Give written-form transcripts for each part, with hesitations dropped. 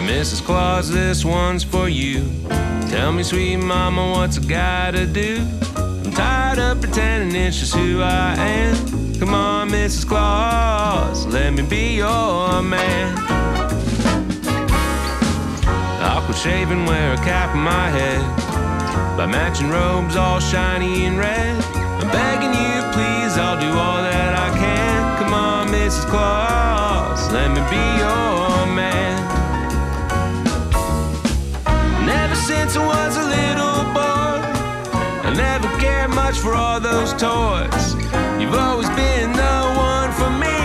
Mrs. Claus, this one's for you. Tell me, sweet mama, what's a guy to do? I'm tired of pretending it's just who I am. Come on, Mrs. Claus, let me be your man. I could shave and wear a cap on my head, by matching robes all shiny and red. I'm begging you, please, I'll do all that I can. Come on, Mrs. Claus, let me be your man. Since I was a little boy, I never cared much for all those toys. You've always been the one for me,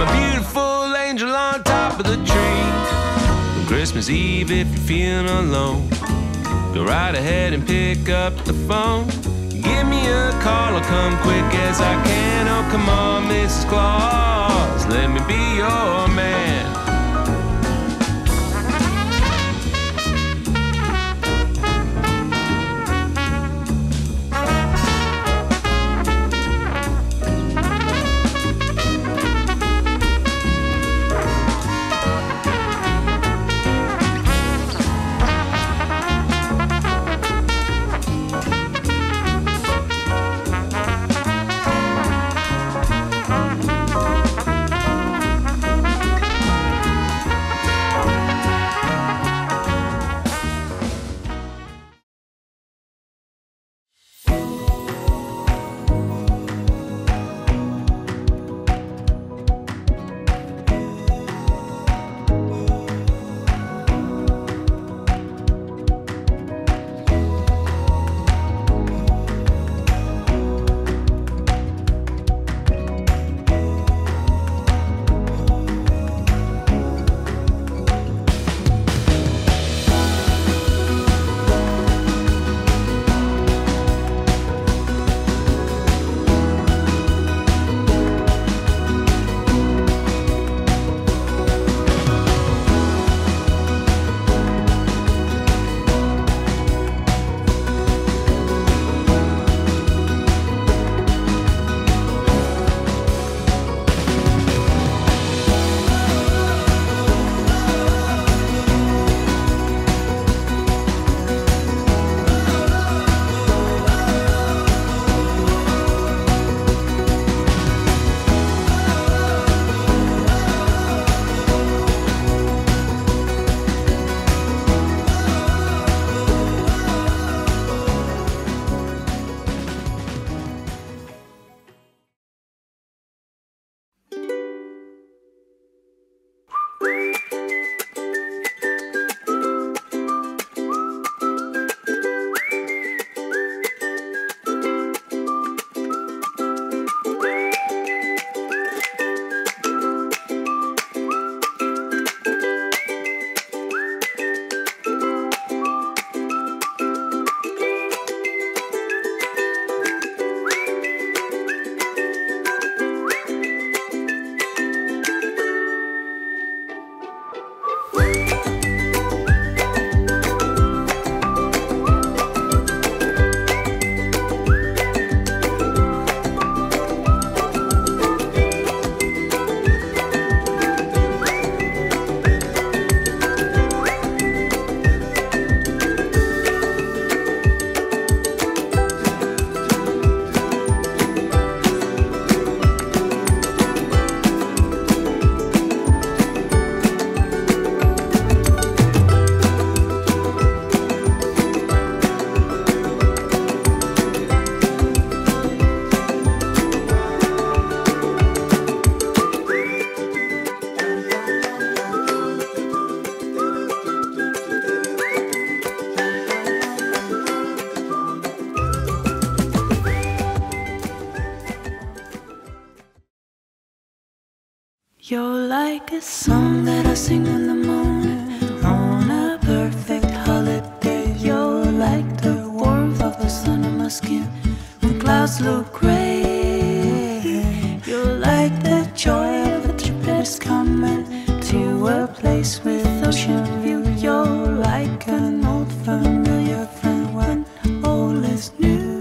my beautiful angel on top of the tree. On Christmas Eve, if you're feeling alone, go right ahead and pick up the phone. Give me a call, I'll come quick as I can. Oh, come on, Mrs. Claus, let me be your man. You're like a song that I sing in the morning on a perfect holiday. You're like the warmth of the sun on my skin when clouds look gray. You're like the joy of a trip that is coming to a place with ocean view. You're like an old familiar friend when all is new.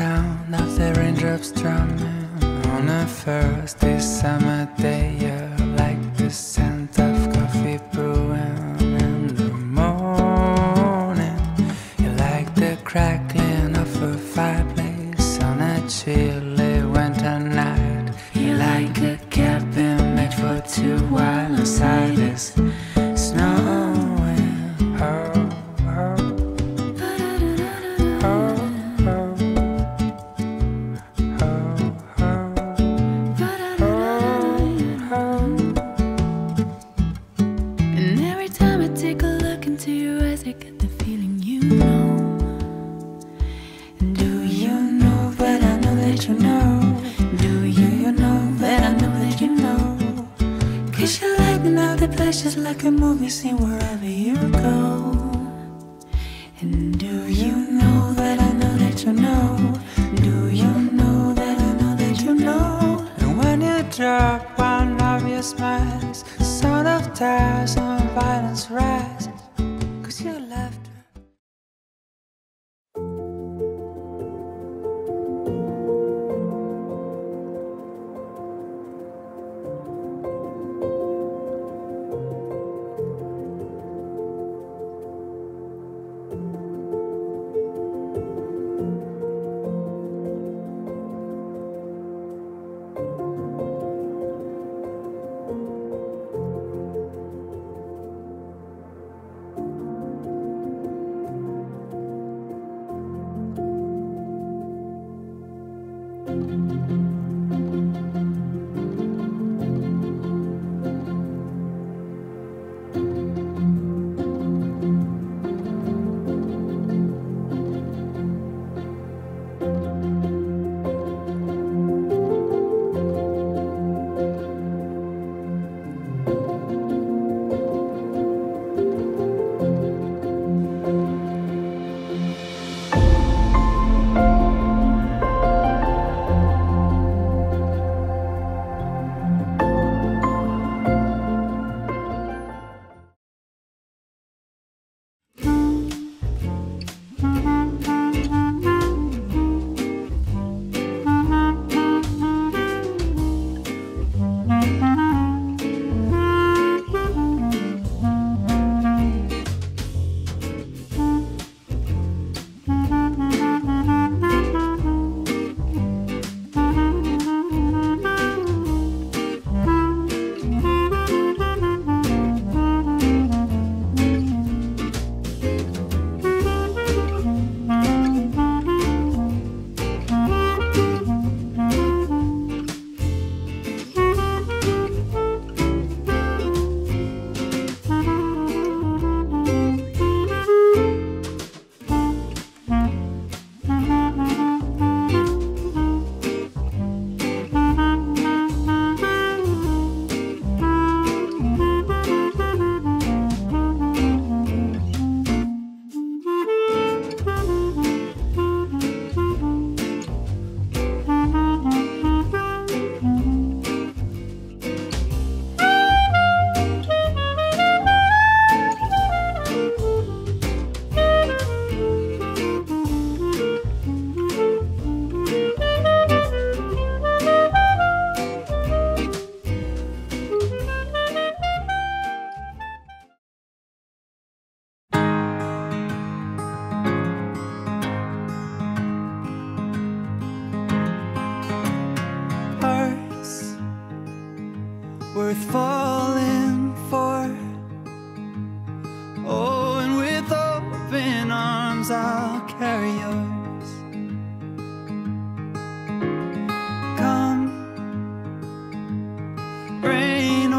Sound of the raindrops drumming on a first summer day. You're like the scent of coffee brewing in the morning. You're like the crackling of a fireplace on a chilly winter night. You're like a cabin made for two while inside is snowing. To your eyes, I get the feeling you know. Do you know that I know that you know? Do you know that I know that you know? 'Cause you like me now, the place just like a movie scene wherever you go. And do you know that I know that you know? Do you know that I know that you know? And when you drop one of your smiles, the sound of tears and violence rise. Your laughter. Worth falling for. Oh, and with open arms I'll carry yours. Come, rain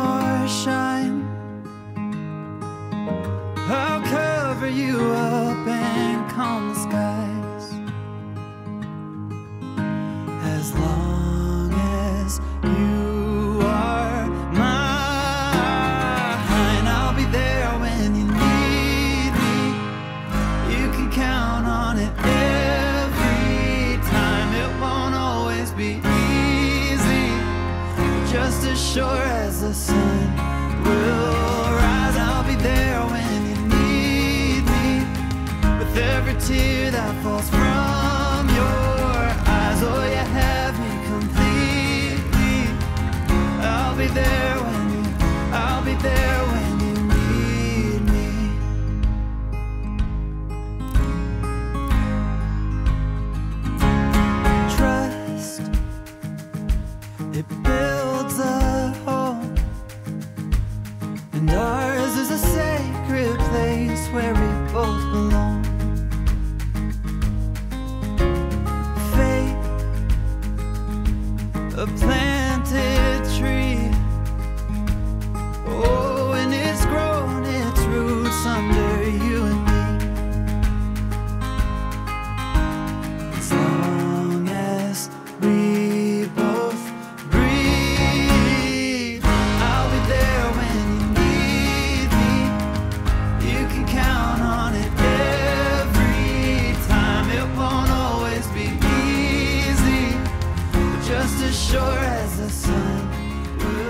just as sure as the sun will rise. I'll be there when you need me, with every tear that falls from your eyes. Oh, you have me completely. I'll be there when you, I'll be there when you need me. Trust, it builds a home, and ours is a sacred place where we both belong. Faith, a planted tree, oh, and it's grown its roots under you and me. As long as we both breathe, I'll be there when you need me. You can count on it every time. It won't always be easy, but just as sure as the sun will.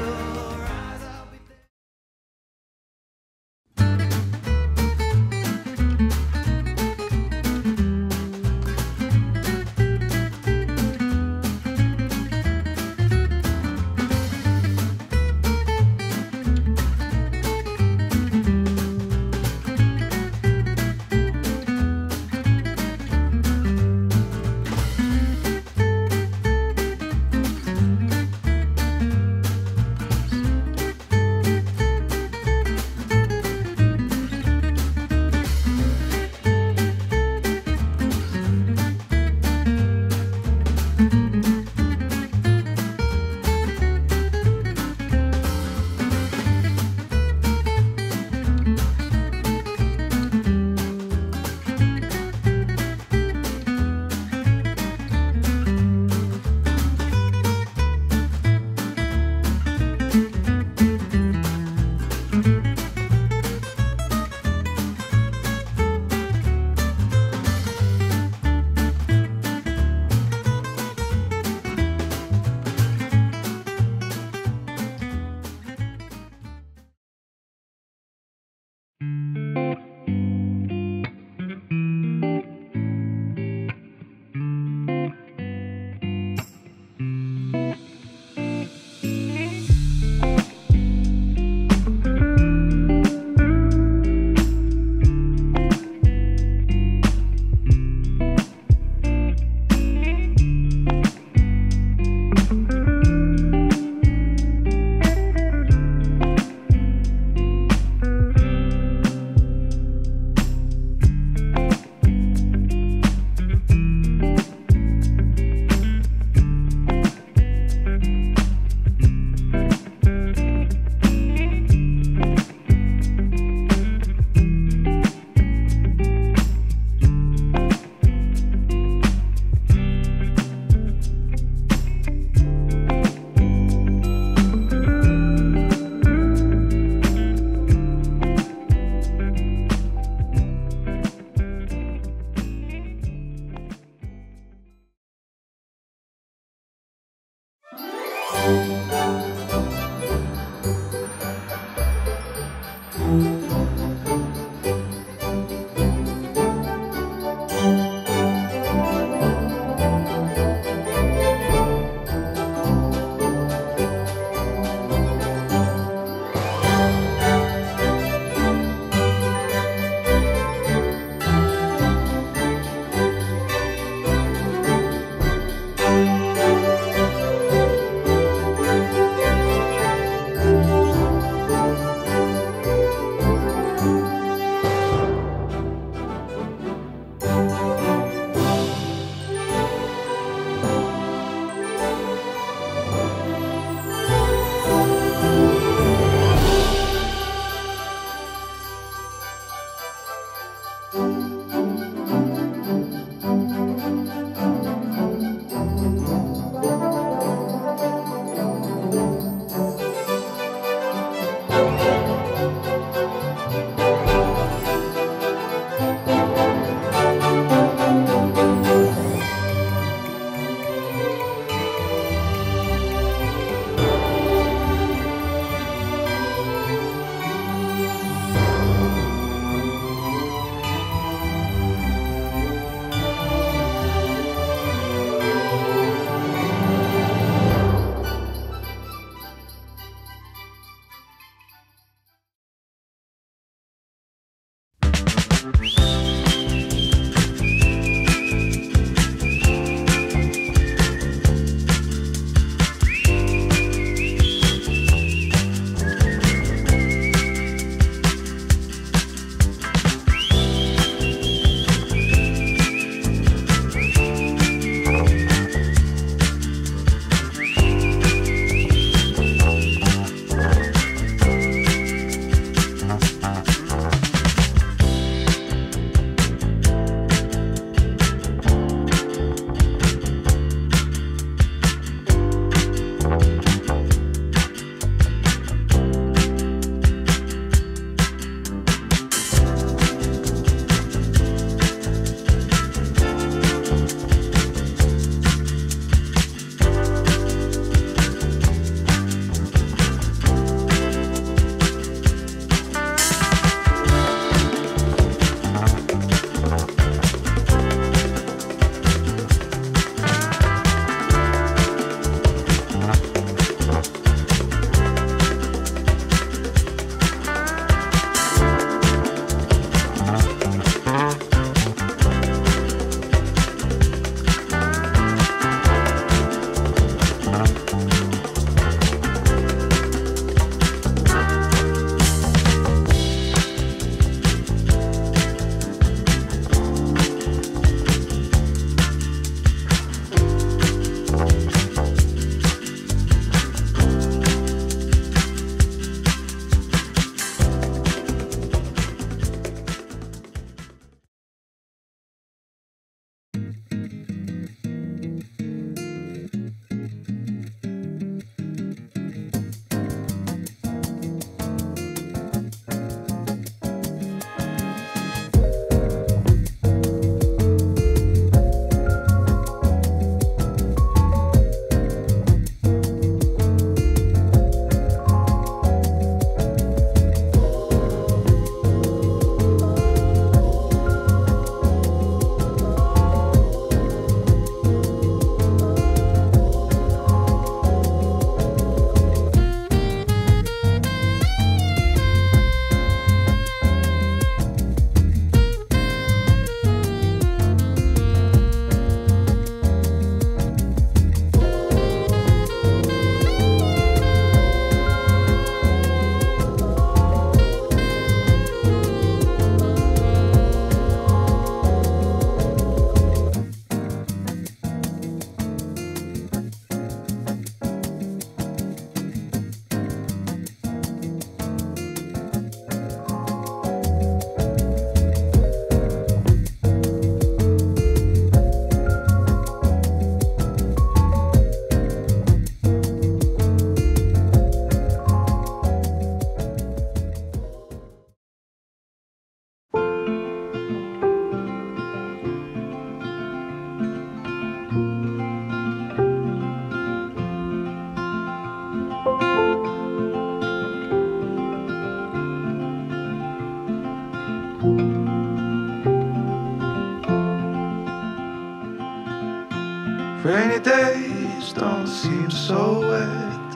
Rainy days don't seem so wet,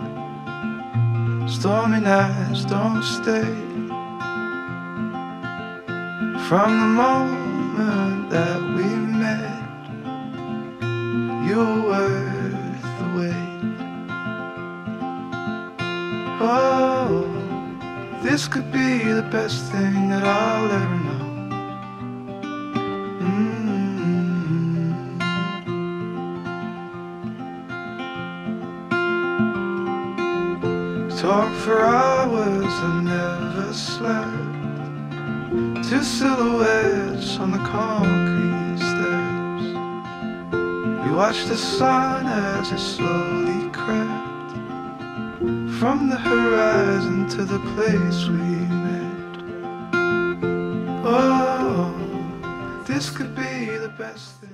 stormy nights don't stay. From the moment that we met, you were worth the wait. Oh, this could be the best thing that I'll ever know. Talk for hours, I never slept. Two silhouettes on the concrete steps. We watched the sun as it slowly crept from the horizon to the place we met. Oh, this could be the best thing.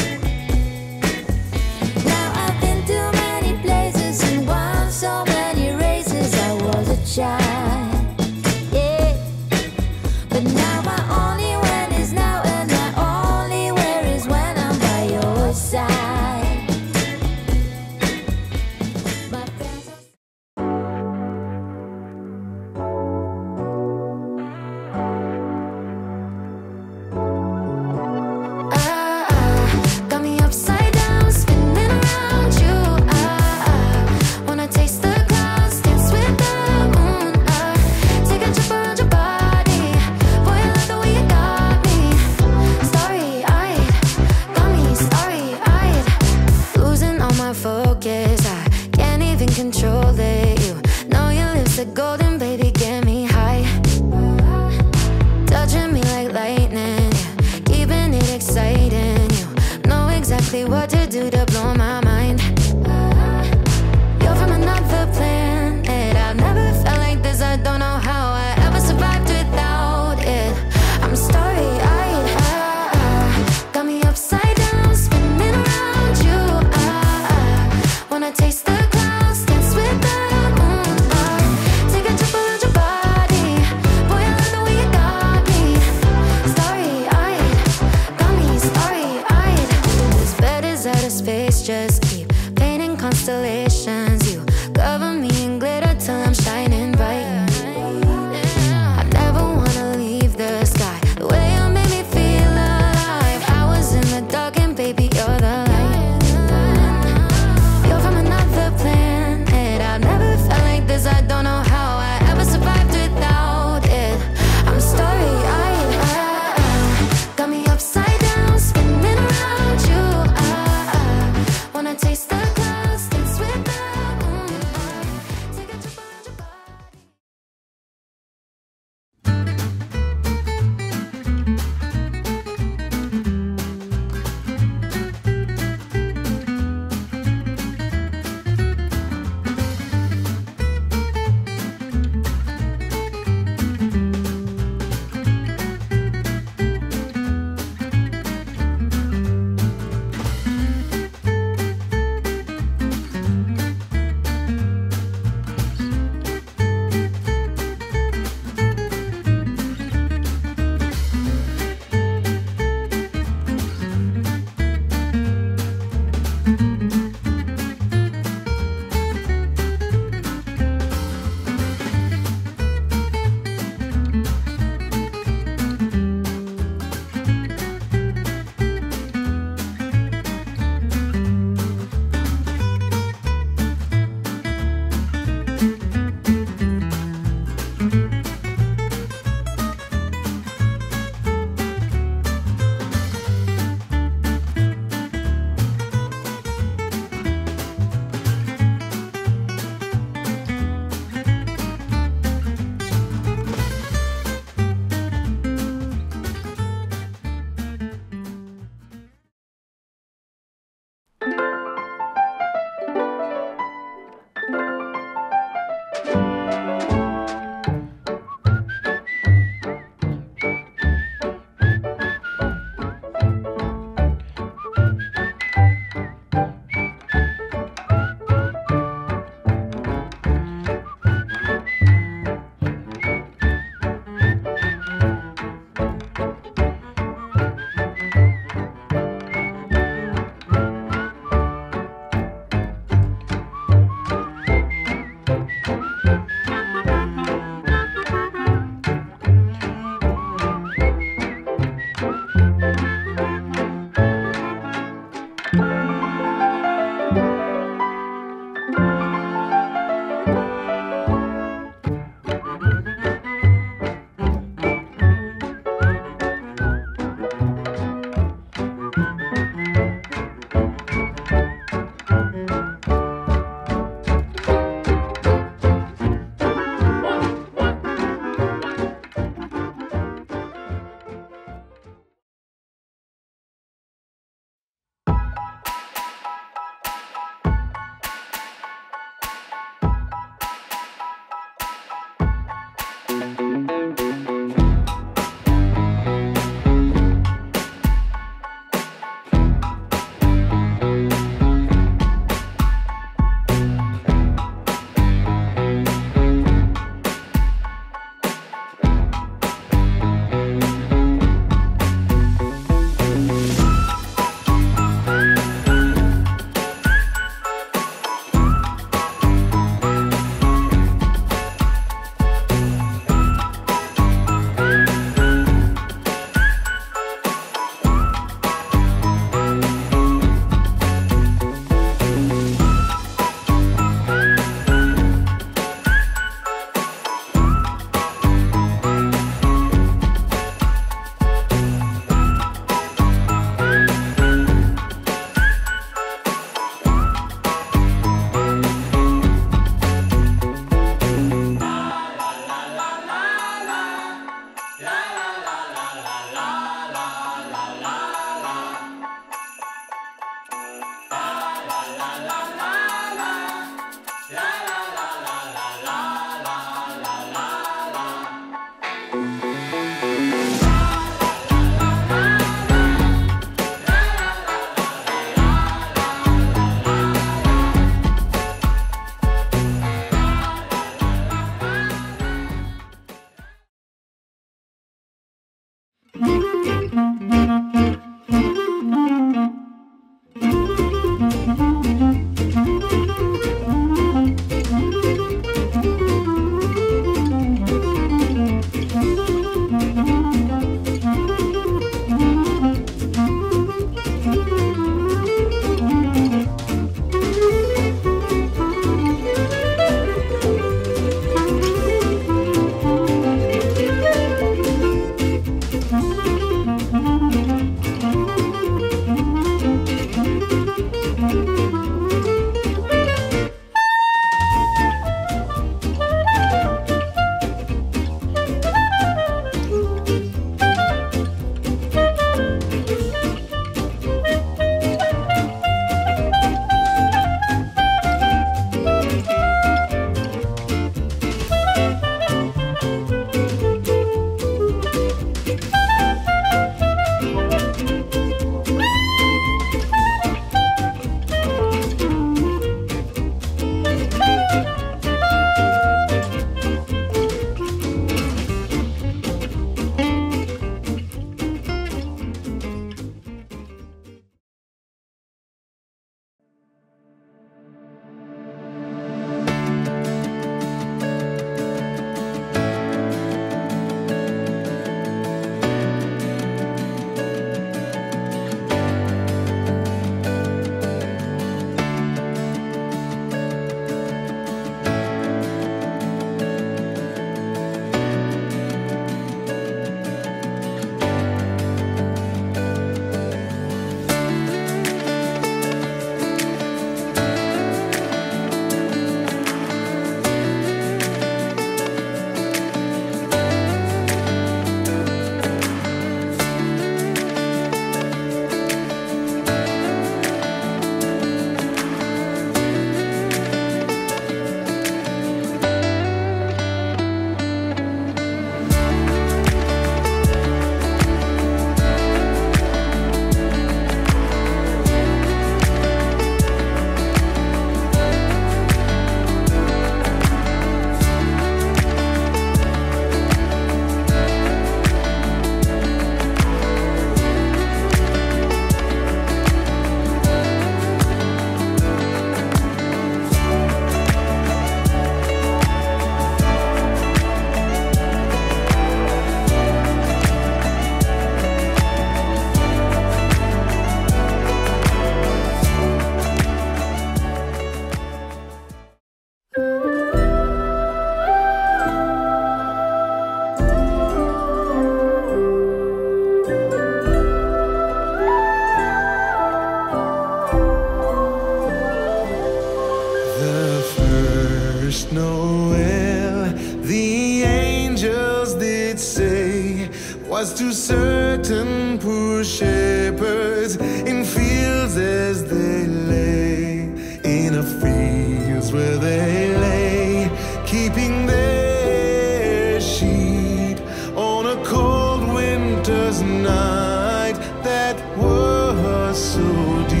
Noel, the angels did say, was to certain poor shepherds in fields as they lay, in the fields where they lay, keeping their sheep on a cold winter's night that was so deep.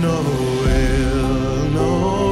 Noel, Noel,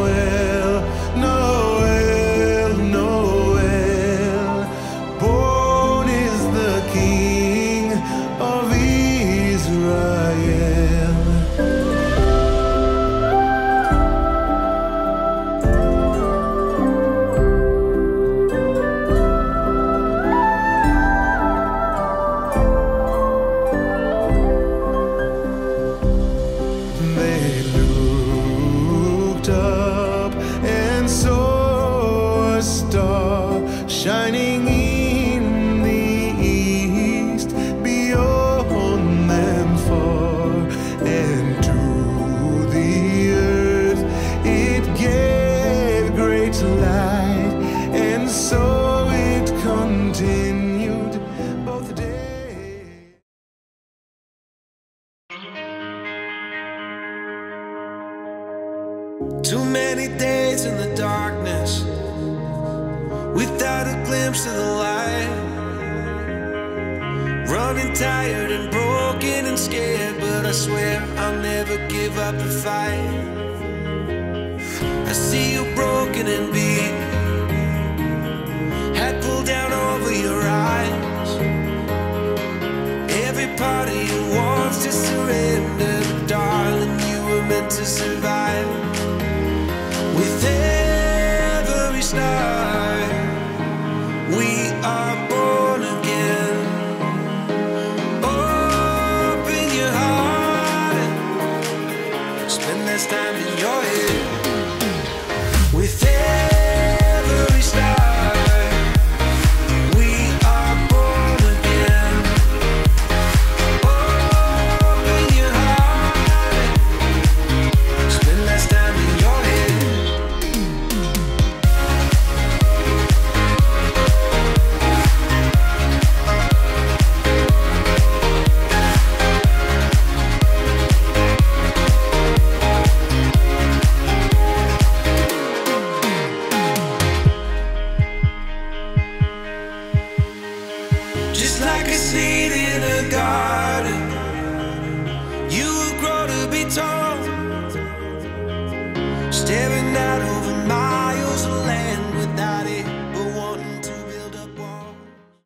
shining in the east, beyond them far, and to the earth it gave great light, and so it continued both days. Too many days in the darkness, without a glimpse of the light, running tired and broken and scared, but I swear I'll never give up the fight. I see you broken and beat, hat pulled down over your eyes, Just like a seed in a garden, you will grow to be tall. Staring